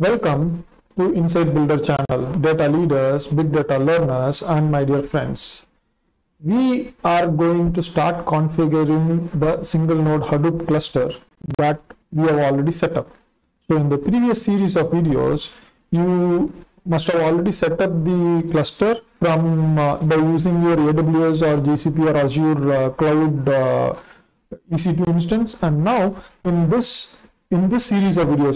Welcome to Insight Builder channel, data leaders, big data learners, and my dear friends. We are going to start configuring the single node Hadoop cluster that we have already set up. So in the previous series of videos, you must have already set up the cluster from by using your AWS or GCP or Azure cloud EC2 instance. And now in this series of videos,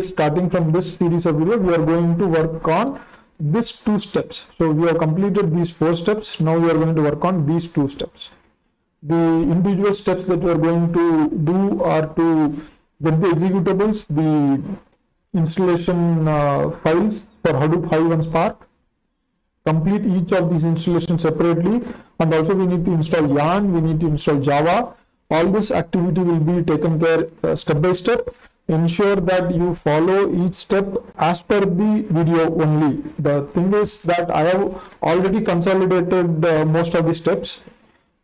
starting from this series of videos, we are going to work on these two steps. So we have completed these four steps. Now we are going to work on these two steps. The individual steps that we are going to do are to get the executables, the installation files for Hadoop, Hive, and Spark. Complete each of these installations separately, and also we need to install Yarn, we need to install Java. All this activity will be taken care step by step. Ensure that you follow each step as per the video only. The thing is that I have already consolidated most of the steps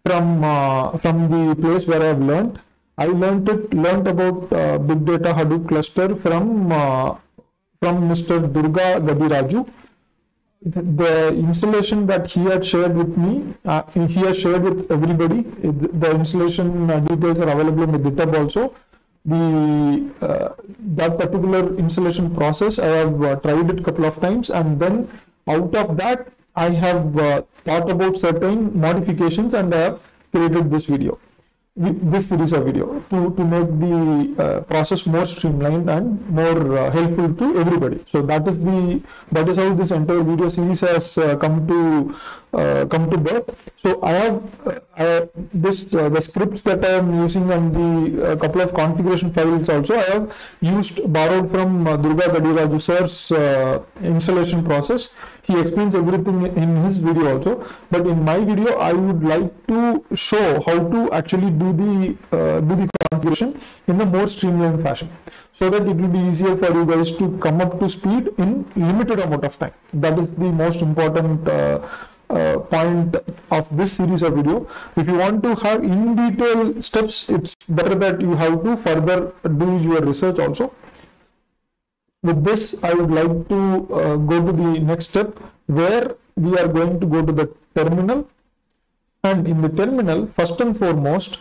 from the place where I have learned. I learned about big data Hadoop cluster from Mr. Durga Gadiraju. The installation that he had shared with me, he has shared with everybody. The installation details are available in the GitHub also. That particular installation process, I have tried it a couple of times, and then out of that, I have thought about certain modifications, and I have created this video, this series of video, to make the process more streamlined and more helpful to everybody. So that is how this entire video series has come to birth. So I have the scripts that I am using and the couple of configuration files also I have borrowed from Durga Gadiraju sir's installation process. He explains everything in his video also, but in my video I would like to show how to actually do the configuration in a more streamlined fashion, so that it will be easier for you guys to come up to speed in limited amount of time. That is the most important point of this series of video. If you want to have in detail steps, it's better that you have to further do your research also. With this, I would like to go to the next step, where we are going to go to the terminal. And in the terminal, first and foremost,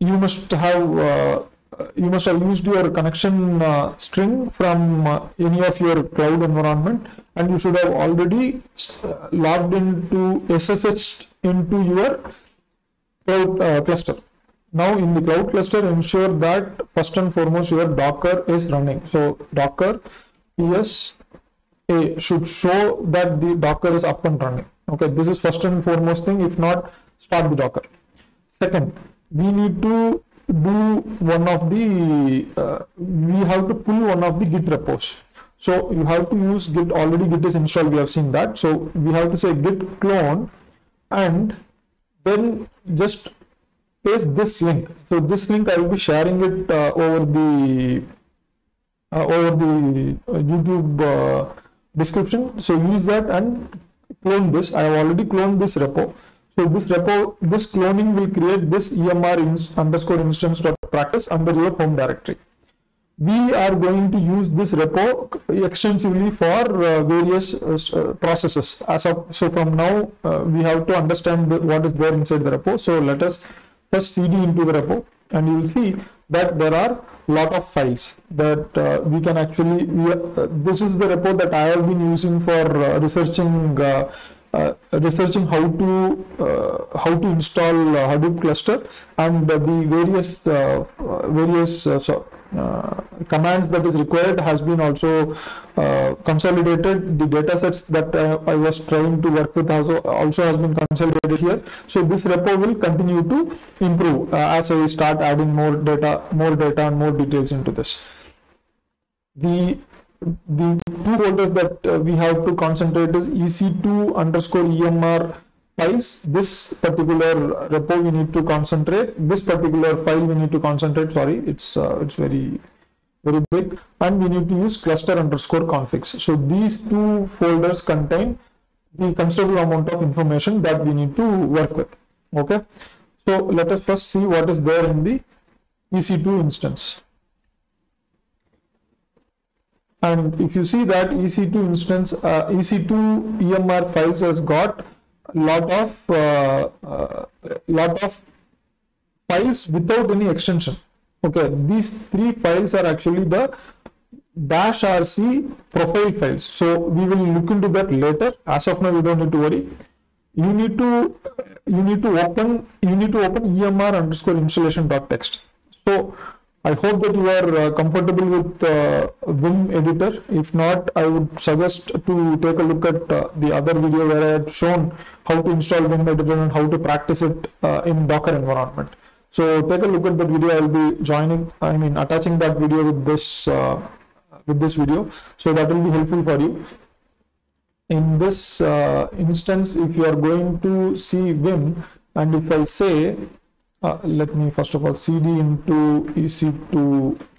you must have used your connection string from any of your cloud environment, and you should have already logged into SSH into your cloud cluster. Now in the cloud cluster, ensure that first and foremost your Docker is running. So Docker ESA should show that the Docker is up and running. Okay, this is first and foremost thing. If not, start the Docker. Second, we need to do one of the we have to pull one of the Git repos. So you have to use Git. Already Git is installed, we have seen that. So we have to say Git clone, and then just paste this link. So this link I will be sharing it over the YouTube description. So use that and clone this. I have already cloned this repo. So this cloning will create this emr_instance.practice under your home directory. We are going to use this repo extensively for various processes. So from now we have to understand what is there inside the repo. So let us first cd into the repo, and you will see that there are lot of files that we can actually. This is the repo that I have been using for researching how to install Hadoop cluster, and the various commands that is required has been also consolidated. The datasets that I was trying to work with also has been consolidated here. So this repo will continue to improve as I start adding more data and more details into this. The two folders that we have to concentrate is EC2_EMR files. This particular repo we need to concentrate. This particular file we need to concentrate. Sorry, it's very, very big. And we need to use cluster_configs. So these two folders contain the considerable amount of information that we need to work with. Okay. So let us first see what is there in the EC2 instance. And if you see that EC2 instance, EC2 EMR files has got lot of files without any extension. Okay, these three files are actually the -rc profile files. So we will look into that later. As of now, you don't need to worry. You need to open emr_installation.txt. So I hope that you are comfortable with Vim editor. If not, I would suggest to take a look at the other video where I had shown how to install Vim editor and how to practice it in Docker environment. So take a look at that video. I will be attaching that video with this video. So that will be helpful for you. In this instance, if you are going to see Vim, and if I say, let me first of all cd into EC2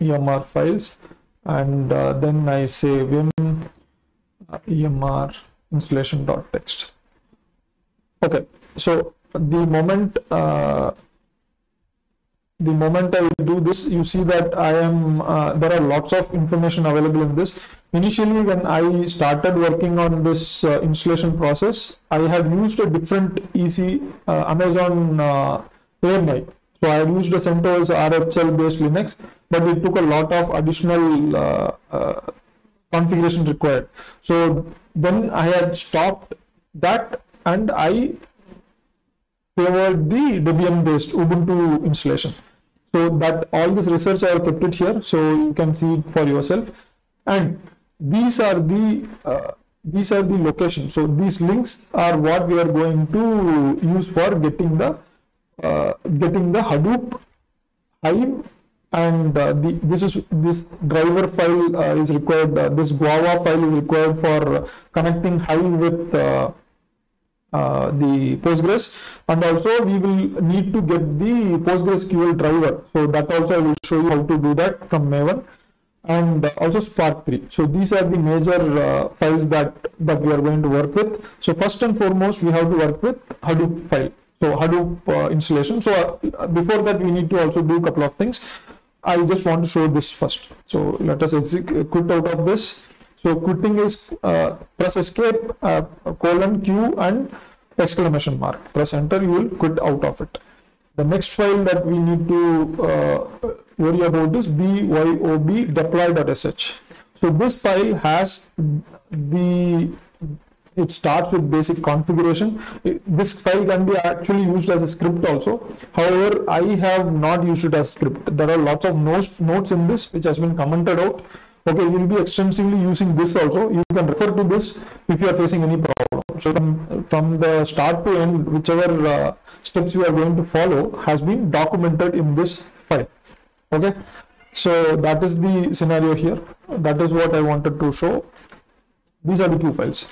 EMR files, and then I say Vim EMR installation.txt. Okay, so the moment I do this, you see that I am there are lots of information available in this. Initially, when I started working on this installation process, I have used a different Amazon AMI. So I used the CentOS RHEL based Linux, but it took a lot of additional configuration required. So then I had stopped that and I favored the Debian based Ubuntu installation. So that all this research I have kept it here, so you can see it for yourself. And these are the locations. So these links are what we are going to use for getting the Hadoop, Hive, and this driver file is required. This Guava file is required for connecting Hive with the Postgres, and also we will need to get the PostgreSQL driver. So that also I will show you how to do that from Maven, and also Spark 3. So these are the major files that we are going to work with. So first and foremost, we have to work with Hadoop file. So Hadoop installation. So before that, we need to also do a couple of things. I just want to show this first. So let us quit out of this. So quitting is press escape, :q and !! Press enter, you will quit out of it. The next file that we need to worry about is bob deploy.sh. So this file has it starts with basic configuration. This file can be actually used as a script also. However, I have not used it as script. There are lots of notes in this which has been commented out. Okay, we will be extensively using this also. You can refer to this if you are facing any problem. So from the start to end, whichever steps you are going to follow has been documented in this file. Okay, so that is the scenario here. That is what I wanted to show. These are the two files.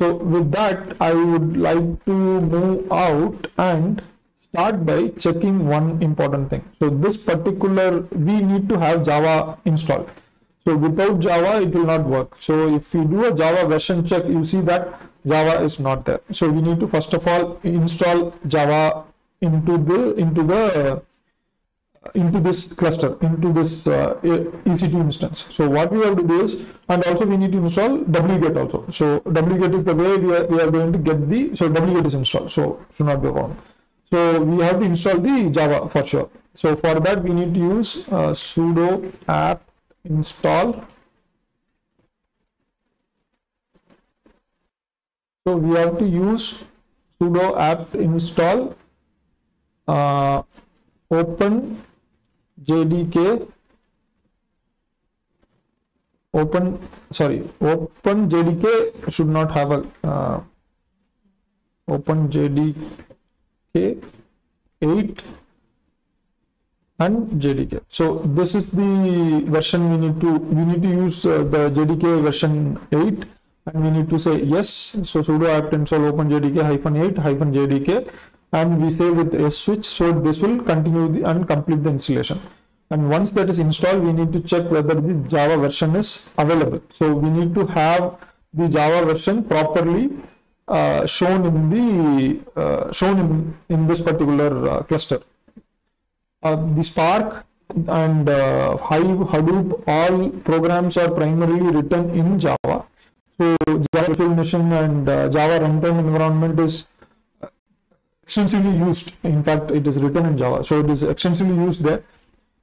So with that, I would like to move out and start by checking one important thing. So this particular, we need to have Java installed. So without Java, it will not work. So if we do a Java version check, you see that Java is not there. So we need to first of all install Java into this cluster, into this EC2 instance. So what we have to do is, and also we need to install wget also. So wget is the way we are going to get the, so wget is installed, so should not be wrong. So we have to install the Java for sure. So for that we need to use sudo apt install. So we have to use sudo apt install OpenJDK should not have a OpenJDK 8 and JDK. So this is the version we need to use the JDK version 8, and we need to say yes. So sudo apt install OpenJDK-8-JDK, and we say with S switch. So this will continue and complete the installation. And once that is installed, we need to check whether the Java version is available. So we need to have the Java version properly shown in the shown in this particular cluster. The Spark and Hive, Hadoop, all programs are primarily written in Java. So Java definition and Java runtime environment is extensively used. In fact, it is written in Java, so it is extensively used there.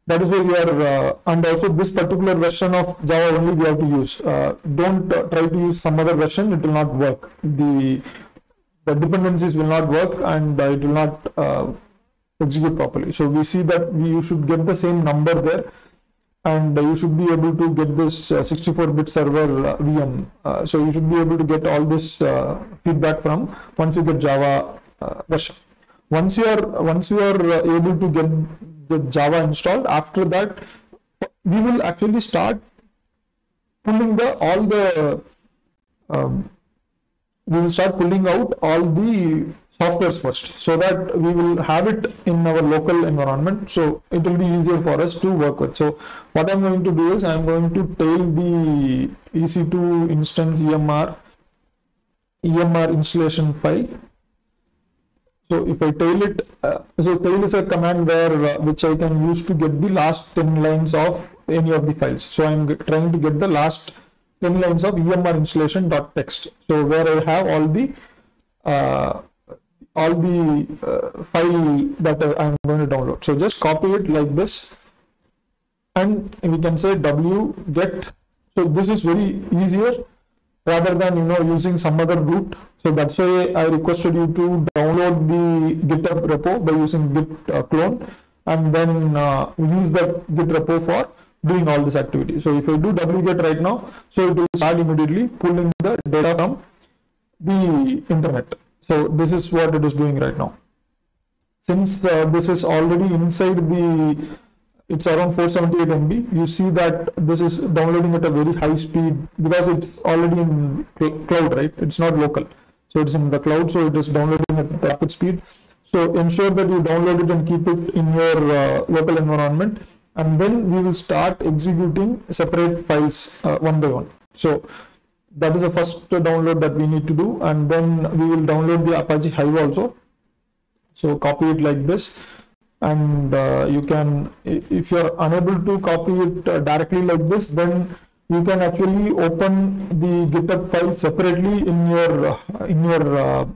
That is where we are, and also this particular version of Java only we have to use. Don't try to use some other version, it will not work. The dependencies will not work, and it will not execute properly. So we see that you should get the same number there, and you should be able to get this 64-bit server VM. So you should be able to get all this feedback from once you get Java version. Once you are able to get the Java installed, after that we will actually start pulling out all the softwares first, so that we will have it in our local environment, so it will be easier for us to work with. So what I'm going to do is I'm going to tail the EC2 instance EMR installation file. So if I tail it, so tail is a command where which I can use to get the last 10 lines of any of the files. So I'm trying to get the last 10 lines of EMR installation.txt. So where I have all the file that I'm going to download. So just copy it like this, and we can say w get. So this is very easier rather than using some other route. So that's why I requested you to download the GitHub repo by using git clone, and then use that git repo for doing all this activity. So if I do wget right now, so it will start immediately pulling the data from the internet. So this is what it is doing right now. Since this is already inside the, it's around 478 MB. You see that this is downloading at a very high speed because it's already in cloud, right? It's not local. So it's in the cloud, so it is downloading at rapid speed. So ensure that you download it and keep it in your local environment. And then we will start executing separate files one by one. So that is the first download that we need to do. And then we will download the Apache Hive also. So copy it like this. And you can, if you are unable to copy it directly like this, then you can actually open the GitHub file separately in your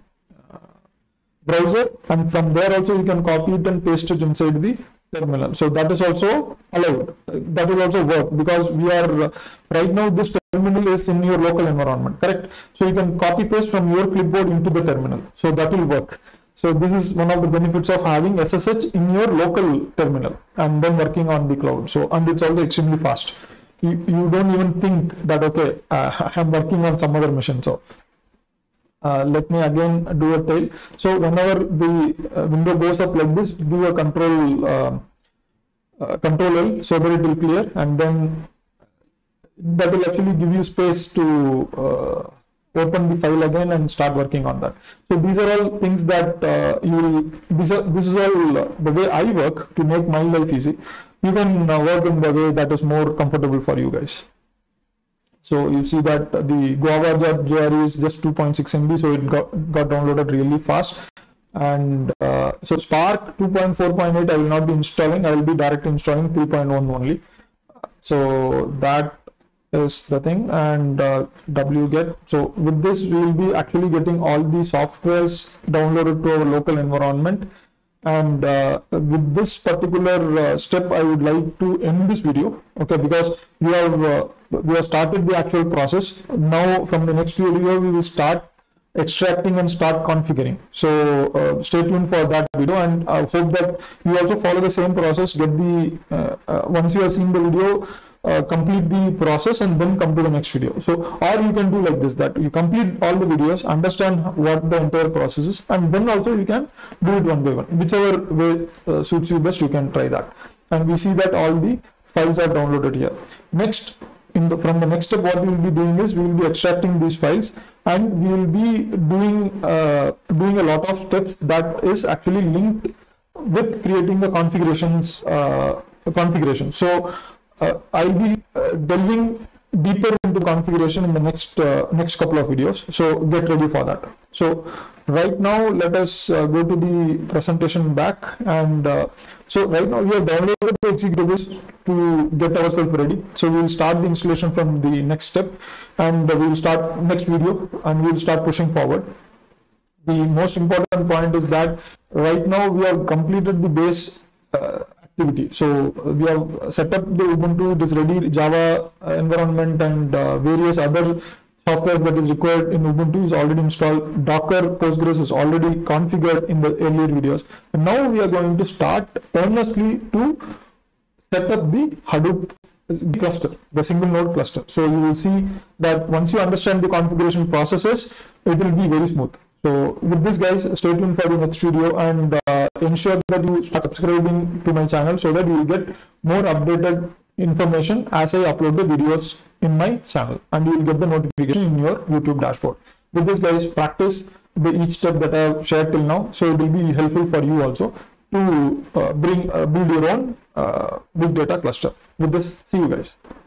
browser, and from there also you can copy it and paste it inside the terminal. So that is also allowed. That will also work because we are right now this terminal is in your local environment, correct? So you can copy paste from your clipboard into the terminal. So that will work. So this is one of the benefits of having SSH in your local terminal and then working on the cloud. So, and it's also extremely fast. You don't even think that, okay, I'm working on some other machine. So let me again do a tail. So whenever the window goes up like this, do a control L so that it will clear, and then that will actually give you space to open the file again and start working on that. So these are all things that this is all the way I work to make my life easy. You can work in the way that is more comfortable for you guys. So you see that the Guava.jr is just 2.6 MB, so it got downloaded really fast. And so Spark 2.4.8 I will not be installing. I will be directly installing 3.1 only. So that is the thing. And wget. So with this we will be actually getting all the softwares downloaded to our local environment. And with this particular step I would like to end this video, okay, because we have started the actual process. Now from the next video we will start extracting and start configuring. So stay tuned for that video, and I hope that you also follow the same process. Get the once you have seen the video, complete the process and then come to the next video. So or you can do like this, that you complete all the videos, understand what the entire process is, and then also you can do it one by one, whichever way suits you best. You can try that. And we see that all the files are downloaded here. Next, from the next step what we will be doing is we will be extracting these files, and we will be doing a lot of steps that is actually linked with creating the configurations so I'll be delving deeper into configuration in the next couple of videos, so get ready for that. So right now let us go to the presentation back, and So right now we have downloaded the executables to get ourselves ready. So we will start the installation from the next step, and we will start next video, and we will start pushing forward. The most important point is that right now we have completed the base activity. So we have set up the Ubuntu, it is ready, Java environment and various other software that is required in Ubuntu is already installed. Docker, Postgres is already configured in the earlier videos. And now we are going to start earnestly to set up the Hadoop cluster, the single node cluster. So you will see that once you understand the configuration processes, it will be very smooth. So with this, guys, stay tuned for the next video, and ensure that you start subscribing to my channel so that you will get more updated information as I upload the videos in my channel, and you will get the notification in your YouTube dashboard. With this, guys, practice the each step that I have shared till now, so it will be helpful for you also to build your own big data cluster. With this, see you guys.